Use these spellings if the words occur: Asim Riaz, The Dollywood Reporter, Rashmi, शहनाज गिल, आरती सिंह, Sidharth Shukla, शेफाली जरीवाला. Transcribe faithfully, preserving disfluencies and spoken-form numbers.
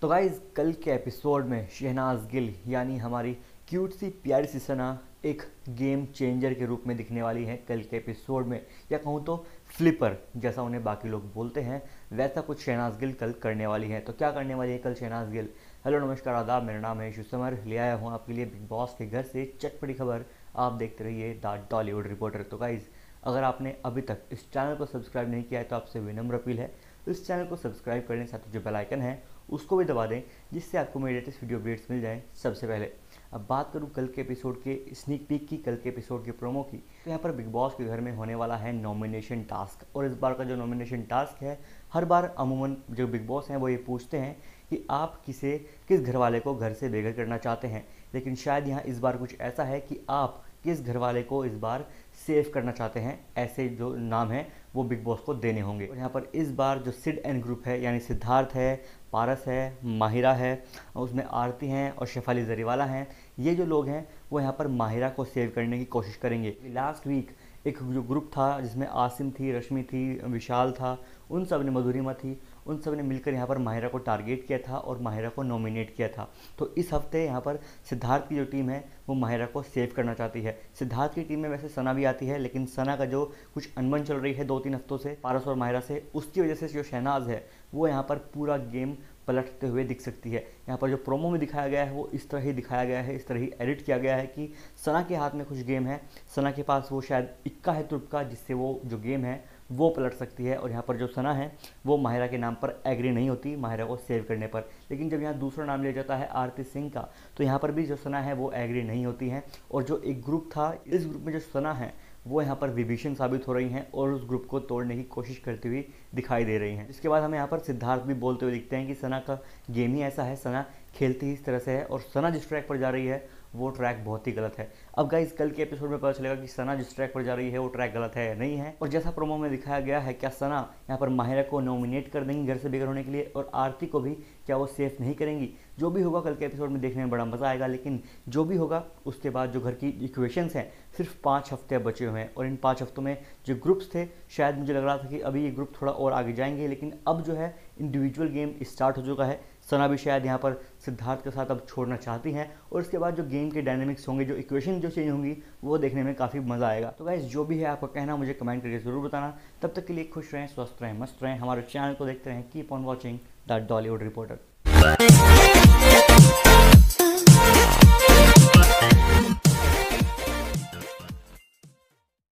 तो गाइज़ कल के एपिसोड में शहनाज गिल यानी हमारी क्यूट सी प्यारी सी सना एक गेम चेंजर के रूप में दिखने वाली है कल के एपिसोड में, या कहूँ तो फ्लिपर जैसा उन्हें बाकी लोग बोलते हैं वैसा कुछ शहनाज गिल कल करने वाली है। तो क्या करने वाली है कल शहनाज गिल? हेलो नमस्कार आदाब, मेरा नाम है यूसमर, ले आया हूँ आपके लिए बिग बॉस के घर से चटपटी खबर। आप देखते रहिए द डॉलीवुड रिपोर्टर। तो गाइज़ अगर आपने अभी तक इस चैनल को सब्सक्राइब नहीं किया है तो आपसे विनम्र अपील है इस चैनल को सब्सक्राइब करने के साथ जो बेल आइकन है उसको भी दबा दें, जिससे आपको मेरे लेटेस्ट वीडियो अपडेट्स मिल जाएं सबसे पहले। अब बात करूं कल के एपिसोड के स्नीक पीक की, कल के एपिसोड के प्रोमो की, तो यहाँ पर बिग बॉस के घर में होने वाला है नॉमिनेशन टास्क। और इस बार का जो नॉमिनेशन टास्क है, हर बार अमूमन जो बिग बॉस हैं वो ये पूछते हैं कि आप किसे किस घरवाले को घर से बेघर करना चाहते हैं, लेकिन शायद यहाँ इस बार कुछ ऐसा है कि आप किस घरवाले को इस बार सेव करना चाहते हैं, ऐसे जो नाम हैं वो बिग बॉस को देने होंगे। और यहाँ पर इस बार जो सिड एंड ग्रुप है यानी सिद्धार्थ है, पारस है, माहिरा है, उसमें आरती हैं और शेफाली जरीवाला हैं, ये जो लोग हैं वो यहाँ पर माहिरा को सेव करने की कोशिश करेंगे। लास्ट वीक एक जो ग्रुप था जिसमें आसिम थी, रश्मि थी, विशाल था, उन सब ने, मधुरिमा थी, उन सब ने मिलकर यहाँ पर माहिरा को टारगेट किया था और माहिरा को नॉमिनेट किया था। तो इस हफ्ते यहाँ पर सिद्धार्थ की जो टीम है वो माहिरा को सेव करना चाहती है। सिद्धार्थ की टीम में वैसे सना भी आती है, लेकिन सना का जो कुछ अनबन चल रही है दो तीन हफ्तों से पारस और माहिरा से, उसकी वजह से जो शहनाज है वो यहाँ पर पूरा गेम पलटते हुए दिख सकती है। यहाँ पर जो प्रोमो में दिखाया गया है वो इस तरह ही दिखाया गया है, इस तरह ही एडिट किया गया है कि सना के हाथ में कुछ गेम है, सना के पास वो शायद इक्का है तुक्का जिससे वो जो गेम है वो पलट सकती है। और यहाँ पर जो सना है वो माहिरा के नाम पर एग्री नहीं होती, माहिरा को सेव करने पर। लेकिन जब यहाँ दूसरा नाम लिया जाता है आरती सिंह का, तो यहाँ पर भी जो सना है वो एग्री नहीं होती है। और जो एक ग्रुप था, इस ग्रुप में जो सना है वो यहाँ पर विभीषण साबित हो रही हैं और उस ग्रुप को तोड़ने की कोशिश करती हुई दिखाई दे रही हैं। इसके बाद हमें यहाँ पर सिद्धार्थ भी बोलते हुए दिखते हैं कि सना का गेम ही ऐसा है, सना खेलती ही इस तरह से है और सना जिस ट्रैक पर जा रही है वो ट्रैक बहुत ही गलत है। अब गाइज कल के एपिसोड में पता चलेगा कि सना जिस ट्रैक पर जा रही है वो ट्रैक गलत है या नहीं है। और जैसा प्रोमो में दिखाया गया है, क्या सना यहाँ पर माहिरा को नॉमिनेट कर देंगी घर से बेघर होने के लिए, और आरती को भी क्या वो सेफ नहीं करेंगी? जो भी होगा कल के एपिसोड में देखने में बड़ा मज़ा आएगा। लेकिन जो भी होगा उसके बाद जो घर की इक्वेशंस हैं, सिर्फ पाँच हफ्ते बचे हुए हैं और इन पाँच हफ्तों में जो ग्रुप्स थे, शायद मुझे लग रहा था कि अभी ये ग्रुप थोड़ा और आगे जाएंगे, लेकिन अब जो है इंडिविजुअल गेम स्टार्ट हो चुका है। सना भी शायद यहाँ पर सिद्धार्थ के साथ अब छोड़ना चाहती हैं और इसके बाद जो गेम के डायनेमिक्स होंगे, जो इक्वेशन जो चेंज होंगी, वो देखने में काफ़ी मज़ा आएगा। तो गाइस जो भी है आपका कहना मुझे कमेंट करके ज़रूर बताना। तब तक के लिए खुश रहें, स्वस्थ रहें, मस्त रहें, हमारे चैनल को देखते रहें। Keep on watching the Dollywood reporter.